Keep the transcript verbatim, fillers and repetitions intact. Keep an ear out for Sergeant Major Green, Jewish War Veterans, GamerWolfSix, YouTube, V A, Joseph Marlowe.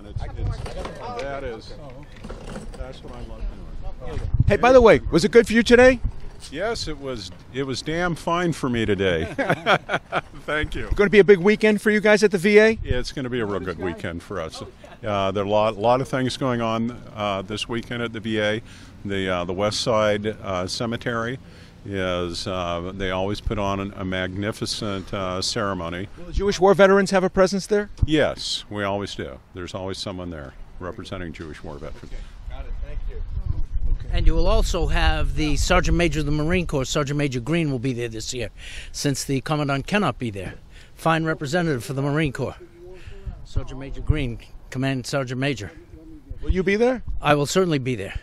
and it's, it's that is that's what I love doing. Hey, by the way, was it good for you today? Yes, it was. It was damn fine for me today. Thank you. It's going to be a big weekend for you guys at the V A? Yeah, it's going to be a real good weekend for us. Uh, there are a lot, lot of things going on uh, this weekend at the V A. The uh, the West Side uh, Cemetery is uh, they always put on an, a magnificent uh, ceremony. Will the Jewish war veterans have a presence there? Yes, we always do. There's always someone there representing Jewish war veterans. Okay. Got it. Thank you. And you will also have the Sergeant Major of the Marine Corps, Sergeant Major Green, will be there this year, since the Commandant cannot be there. Fine representative for the Marine Corps. Sergeant Major Green, Command Sergeant Major. Will you be there? I will certainly be there.